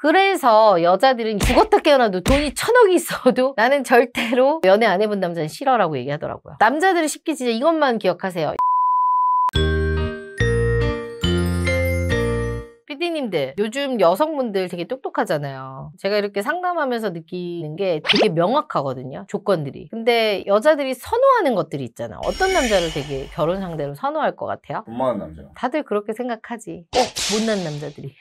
그래서 여자들은 죽었다 깨어나도 돈이 1000억이 있어도 나는 절대로 연애 안 해본 남자는 싫어라고 얘기하더라고요. 남자들은 쉽게 진짜 이것만 기억하세요. PD님들, 요즘 여성분들 되게 똑똑하잖아요. 제가 이렇게 상담하면서 느끼는 게 되게 명확하거든요, 조건들이. 근데 여자들이 선호하는 것들이 있잖아. 어떤 남자를 되게 결혼 상대로 선호할 것 같아요? 돈 많은 남자. 다들 그렇게 생각하지. 꼭 못난 남자들이.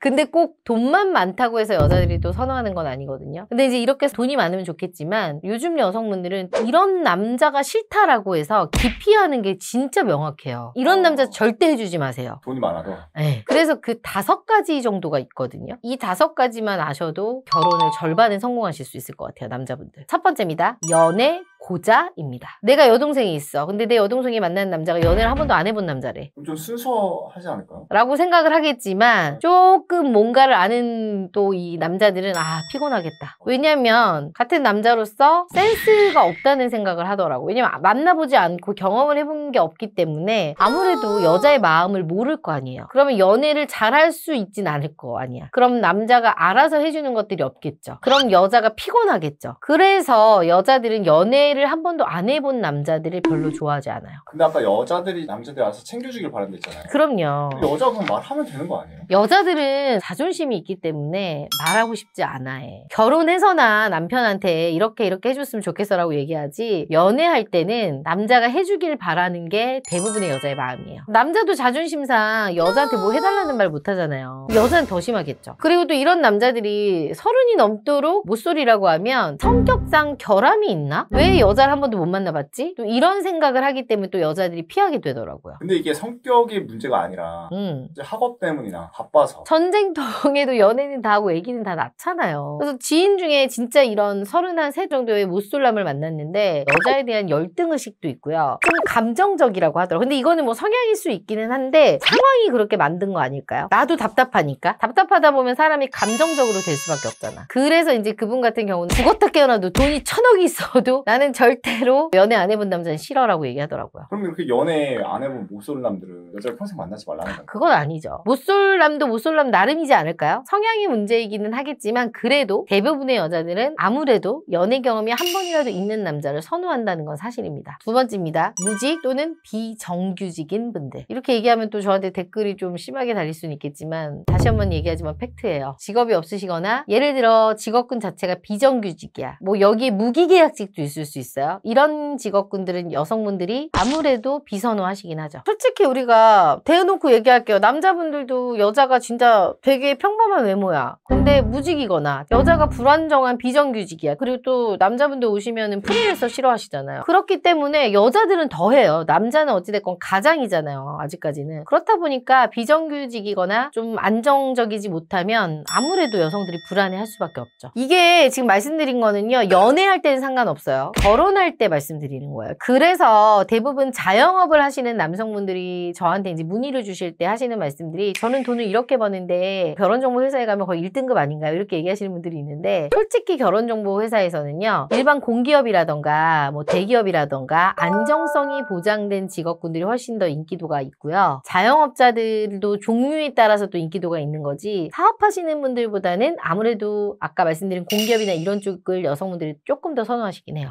근데 꼭 돈만 많다고 해서 여자들이 또 선호하는 건 아니거든요. 근데 이제 이렇게 돈이 많으면 좋겠지만 요즘 여성분들은 이런 남자가 싫다라고 해서 기피하는 게 진짜 명확해요. 이런 남자 절대 해주지 마세요. 돈이 많아도. 네. 그래서 그 5가지 정도가 있거든요. 이 5가지만 아셔도 결혼을 절반은 성공하실 수 있을 것 같아요, 남자분들. 1번째입니다. 연애 고자입니다. 내가 여동생이 있어. 근데 내 여동생이 만난 남자가 연애를 한 번도 안 해본 남자래. 좀 순수하지 않을까요? 라고 생각을 하겠지만 조금 뭔가를 아는 또 이 남자들은 아, 피곤하겠다. 왜냐면 같은 남자로서 센스가 없다는 생각을 하더라고. 왜냐면 만나보지 않고 경험을 해본 게 없기 때문에 아무래도 여자의 마음을 모를 거 아니에요. 그러면 연애를 잘할 수 있진 않을 거 아니야. 그럼 남자가 알아서 해주는 것들이 없겠죠. 그럼 여자가 피곤하겠죠. 그래서 여자들은 연애 를 한 번도 안 해본 남자들을 별로 좋아하지 않아요. 근데 아까 여자들이 남자들 와서 챙겨주길 바란다 했잖아요. 그럼요. 여자분 말하면 되는 거 아니에요? 여자들은 자존심이 있기 때문에 말하고 싶지 않아 해. 결혼해서나 남편한테 이렇게 해줬으면 좋겠어라고 얘기하지, 연애할 때는 남자가 해주길 바라는 게 대부분의 여자의 마음이에요. 남자도 자존심상 여자한테 뭐 해달라는 말 못하잖아요. 여자는 더 심하겠죠. 그리고 또 이런 남자들이 30이 넘도록 모쏠이라고 하면 성격상 결함이 있나? 왜 여자를 한 번도 못 만나봤지? 또 이런 생각을 하기 때문에 또 여자들이 피하게 되더라고요. 근데 이게 성격이 문제가 아니라 이제 학업 때문이나 바빠서 전쟁통에도 연애는 다 하고 애기는 다 낳잖아요. 그래서 지인 중에 진짜 이런 33 정도의 못쏠남을 만났는데 여자에 대한 열등의식도 있고요, 좀 감정적이라고 하더라고요. 근데 이거는 뭐 성향일 수 있기는 한데 상황이 그렇게 만든 거 아닐까요? 나도 답답하니까. 답답하다 보면 사람이 감정적으로 될 수밖에 없잖아. 그래서 이제 그분 같은 경우는 죽었다 깨어나도 돈이 1000억이 있어도 나는 절대로 연애 안 해본 남자는 싫어라고 얘기하더라고요. 그럼 이렇게 연애 안 해본 못쏠남들은 여자를 평생 만나지 말라는 건가요? 그건 아니죠. 못쏠남도 못쏠남 나름이지 않을까요? 성향이 문제이기는 하겠지만 그래도 대부분의 여자들은 아무래도 연애 경험이 한 번이라도 있는 남자를 선호한다는 건 사실입니다. 2번째입니다. 무직 또는 비정규직인 분들. 이렇게 얘기하면 또 저한테 댓글이 좀 심하게 달릴 수는 있겠지만 다시 한번 얘기하지만 팩트예요. 직업이 없으시거나 예를 들어 직업군 자체가 비정규직이야. 뭐 여기에 무기계약직도 있을 수 있어요. 이런 직업군들은 여성분들이 아무래도 비선호하시긴 하죠. 솔직히 우리가 대놓고 얘기할게요. 남자분들도 여자가 진짜 되게 평범한 외모야. 근데 무직이거나 여자가 불안정한 비정규직이야. 그리고 또 남자분들 오시면 프리랜서 싫어하시잖아요. 그렇기 때문에 여자들은 더해요. 남자는 어찌됐건 가장이잖아요, 아직까지는. 그렇다 보니까 비정규직이거나 좀 안정적이지 못하면 아무래도 여성들이 불안해할 수밖에 없죠. 이게 지금 말씀드린 거는요, 연애할 때는 상관없어요. 결혼할 때 말씀드리는 거예요. 그래서 대부분 자영업을 하시는 남성분들이 저한테 이제 문의를 주실 때 하시는 말씀들이 저는 돈을 이렇게 버는데 결혼정보회사에 가면 거의 1등급 아닌가요? 이렇게 얘기하시는 분들이 있는데 솔직히 결혼정보회사에서는요, 일반 공기업이라던가 뭐 대기업이라던가 안정성이 보장된 직업군들이 훨씬 더 인기도가 있고요. 자영업자들도 종류에 따라서 또 인기도가 있는 거지 사업하시는 분들보다는 아무래도 아까 말씀드린 공기업이나 이런 쪽을 여성분들이 조금 더 선호하시긴 해요.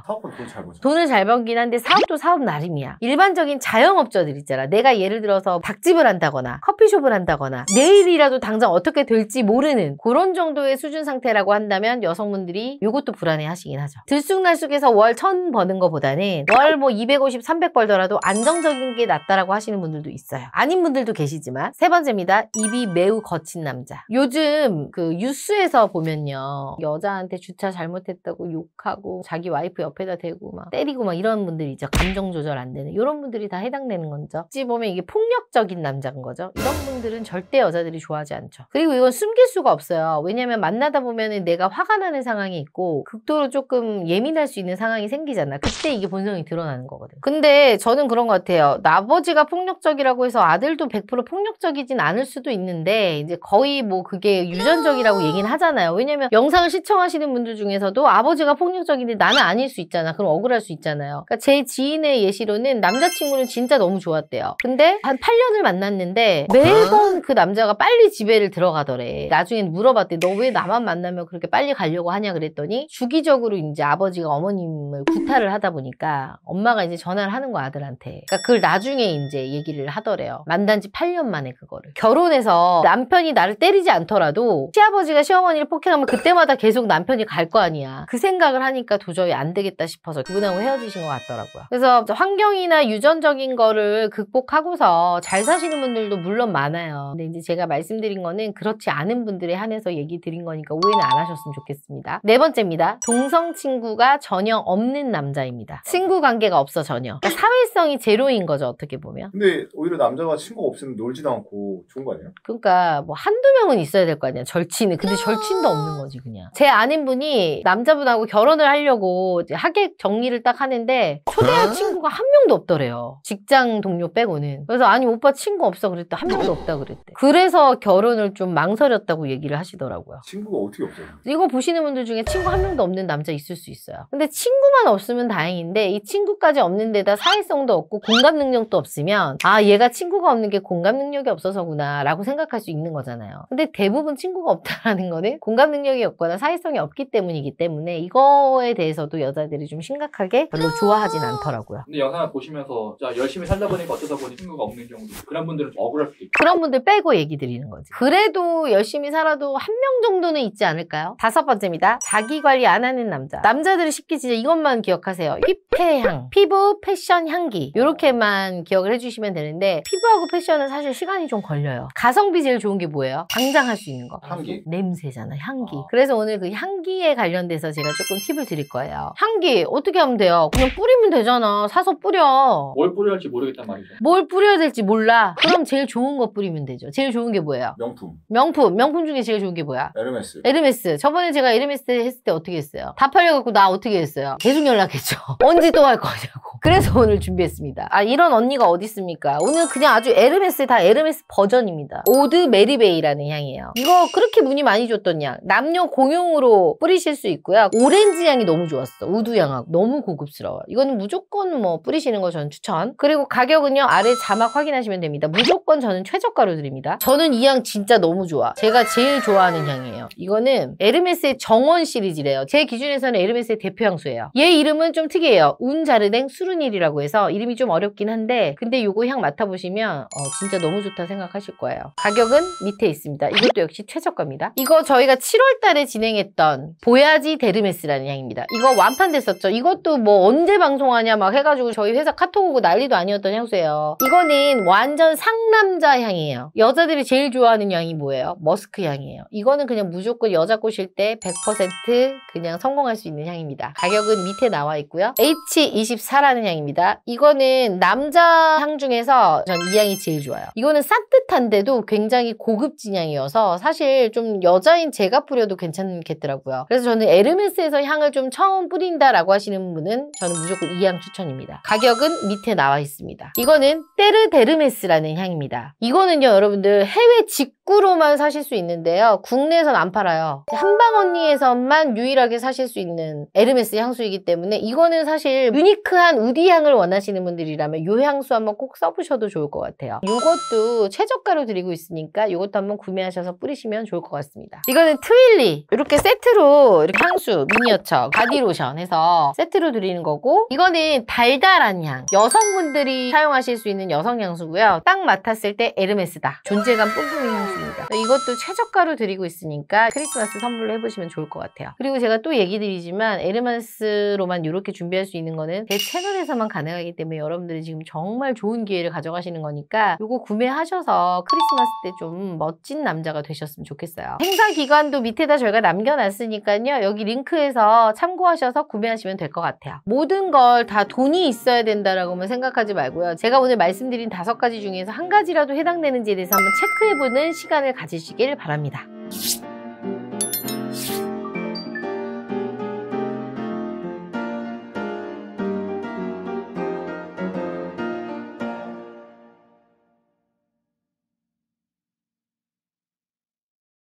돈을 잘 벌긴 한데 사업도 사업 나름이야. 일반적인 자영업자들 있잖아. 내가 예를 들어서 닭집을 한다거나 커피숍을 한다거나 내일이라도 당장 어떻게 될지 모르는 그런 정도의 수준 상태라고 한다면 여성분들이 이것도 불안해 하시긴 하죠. 들쑥날쑥해서 월 1000 버는 것보다는 월 뭐 250, 300 벌더라도 안정적인 게 낫다라고 하시는 분들도 있어요. 아닌 분들도 계시지만. 3번째입니다. 입이 매우 거친 남자. 요즘 그 뉴스에서 보면요, 여자한테 주차 잘못했다고 욕하고 자기 와이프 옆에다 대고 막 때리고 막 이런 분들 있죠. 감정 조절 안 되는 이런 분들이 다 해당되는 거죠. 어찌 보면 이게 폭력적인 남자인 거죠. 이런 분들은 절대 여자들이 좋아하지 않죠. 그리고 이건 숨길 수가 없어요. 왜냐면 만나다 보면은 내가 화가 나는 상황이 있고 극도로 조금 예민할 수 있는 상황이 생기잖아. 그때 이게 본성이 드러나는 거거든. 근데 저는 그런 것 같아요. 아버지가 폭력적이라고 해서 아들도 100% 폭력적이진 않을 수도 있는데 이제 거의 뭐 그게 유전적이라고 얘기는 하잖아요. 왜냐면 영상을 시청하시는 분들 중에서도 아버지가 폭력적인데 나는 아닐 수 있잖아요. 거잖아. 그럼 억울할 수 있잖아요. 그러니까 제 지인의 예시로는 남자친구는 진짜 너무 좋았대요. 근데 한 8년을 만났는데 매번 그 남자가 빨리 집에를 들어가더래. 나중에 물어봤대. 너 왜 나만 만나면 그렇게 빨리 가려고 하냐 그랬더니 주기적으로 이제 아버지가 어머님을 구타를 하다 보니까 엄마가 이제 전화를 하는 거야, 아들한테. 그러니까 그걸 나중에 이제 얘기를 하더래요. 만난 지 8년 만에 그거를. 결혼해서 남편이 나를 때리지 않더라도 시아버지가 시어머니를 폭행하면 그때마다 계속 남편이 갈 거 아니야. 그 생각을 하니까 도저히 안 되겠다 싶어서 그분하고 헤어지신 것 같더라고요. 그래서 환경이나 유전적인 거를 극복하고서 잘 사시는 분들도 물론 많아요. 근데 이제 제가 말씀드린 거는 그렇지 않은 분들에 한해서 얘기 드린 거니까 오해는 안 하셨으면 좋겠습니다. 네 번째입니다. 동성 친구가 전혀 없는 남자입니다. 친구 관계가 없어 전혀. 그러니까 사회성이 제로인 거죠, 어떻게 보면. 근데 오히려 남자가 친구가 없으면 놀지도 않고 좋은 거 아니에요? 그러니까 뭐 한두 명은 있어야 될 거 아니야, 절친은. 근데 절친도 없는 거지 그냥. 제 아는 분이 남자분하고 결혼을 하려고 이제 하객 정리를 딱 하는데 초대할 친구가 한 명도 없더래요. 직장 동료 빼고는. 그래서 아니 오빠 친구 없어 그랬더니 한 명도 없다 그랬대. 그래서 결혼을 좀 망설였다고 얘기를 하시더라고요. 친구가 어떻게 없어요? 이거 보시는 분들 중에 친구 한 명도 없는 남자 있을 수 있어요. 근데 친구만 없으면 다행인데 이 친구까지 없는 데다 사회성도 없고 공감 능력도 없으면 아 얘가 친구가 없는 게 공감 능력이 없어서구나 라고 생각할 수 있는 거잖아요. 근데 대부분 친구가 없다라는 거는 공감 능력이 없거나 사회성이 없기 때문이기 때문에 이거에 대해서도 여자들이 좀 심각하게 별로 좋아하진 않더라고요. 근데 영상을 보시면서 자, 열심히 살다 보니까 어쩌다 보니 친구가 없는 경우도 그런 분들은 억울할 수도 있고 그런 분들 빼고 얘기 드리는 거지. 그래도 열심히 살아도 한 명 정도는 있지 않을까요? 5번째입니다. 자기관리 안 하는 남자. 남자들이 쉽게 진짜 이것만 기억하세요. 휘폐향, 피부, 패션, 향기 이렇게만 기억을 해주시면 되는데 피부하고 패션은 사실 시간이 좀 걸려요. 가성비 제일 좋은 게 뭐예요? 당장 할 수 있는 거. 향기. 냄새잖아, 향기. 그래서 오늘 그 향기에 관련돼서 제가 조금 팁을 드릴 거예요. 향기 어떻게 하면 돼요? 그냥 뿌리면 되잖아. 사서 뿌려. 뭘 뿌려야 할지 모르겠단 말이죠. 뭘 뿌려야 될지 몰라. 그럼 제일 좋은 거 뿌리면 되죠. 제일 좋은 게 뭐예요? 명품. 명품. 명품 중에 제일 좋은 게 뭐야? 에르메스. 에르메스. 저번에 제가 에르메스 했을 때 어떻게 했어요? 다 팔려갖고 나 어떻게 했어요? 계속 연락했죠. 언제 또 할 거냐고. 그래서 오늘 준비했습니다. 아 이런 언니가 어디 있습니까? 오늘 그냥 아주 에르메스 다 에르메스 버전입니다. 오드 메리베이라는 향이에요. 이거 그렇게 문의 많이 줬던 향. 남녀 공용으로 뿌리실 수 있고요. 오렌지 향이 너무 좋았어. 우두향하고. 너무 고급스러워요. 이거는 무조건 뭐 뿌리시는 거 저는 추천. 그리고 가격은요. 아래 자막 확인하시면 됩니다. 무조건 저는 최저가로 드립니다. 저는 이 향 진짜 너무 좋아. 제가 제일 좋아하는 향이에요. 이거는 에르메스의 정원 시리즈래요. 제 기준에서는 에르메스의 대표 향수예요. 얘 이름은 좀 특이해요. 운자르댕 수르닐이라고 해서 이름이 좀 어렵긴 한데 근데 요거 향 맡아보시면 진짜 너무 좋다 생각하실 거예요. 가격은 밑에 있습니다. 이것도 역시 최저가입니다. 이거 저희가 7월 달에 진행했던 보야지 데르메스라는 향입니다. 이거 완판됐었죠. 이것도 뭐 언제 방송하냐 막 해가지고 저희 회사 카톡 오고 난리도 아니었던 향수예요. 이거는 완전 상남자 향이에요. 여자들이 제일 좋아하는 향이 뭐예요? 머스크 향이에요. 이거는 그냥 무조건 여자 꼬실 때 100% 그냥 성공할 수 있는 향입니다. 가격은 밑에 나와 있고요. H24라는 향입니다. 이거는 남자 향 중에서 전 이 향이 제일 좋아요. 이거는 산뜻한데도 굉장히 고급진 향이어서 사실 좀 여자인 제가 뿌려도 괜찮겠더라고요. 그래서 저는 에르메스에서 향을 좀 처음 뿌린다라고 하시는 분은 저는 무조건 이 향 추천입니다. 가격은 밑에 나와 있습니다. 이거는 테르 데르메스라는 향입니다. 이거는요 여러분들 해외 직구로만 사실 수 있는데요. 국내에선 안 팔아요. 한방 언니에서만 유일하게 사실 수 있는 에르메스 향수이기 때문에 이거는 사실 유니크한 우디 향을 원하시는 분들이라면 이 향수 한번 꼭 써보셔도 좋을 것 같아요. 이것도 최저가로 드리고 있으니까 이것도 한번 구매하셔서 뿌리시면 좋을 것 같습니다. 이거는 트윌리 이렇게 세트로 이렇게 향수, 미니어처, 바디로션 해서 세트로 드리는 거고 이거는 달달한 향, 여성분들이 사용하실 수 있는 여성 향수고요. 딱 맡았을 때 에르메스다. 존재감 뿜뿜인 향수입니다. 이것도 최저가로 드리고 있으니까 크리스마스 선물로 해보시면 좋을 것 같아요. 그리고 제가 또 얘기 드리지만 에르메스로만 이렇게 준비할 수 있는 거는 제 채널에서만 가능하기 때문에 여러분들이 지금 정말 좋은 기회를 가져가시는 거니까 이거 구매하셔서 크리스마스 때 좀 멋진 남자가 되셨으면 좋겠어요. 행사 기간도 밑에다 저희가 남겨놨으니까요. 여기 링크에서 참고하셔서 구매하시면 될 것 같아요. 모든 걸 다 돈이 있어야 된다라고만 생각하지 말고요. 제가 오늘 말씀드린 5가지 중에서 한 가지라도 해당되는지에 대해서 한번 체크해보는 시간을 가지시길 바랍니다.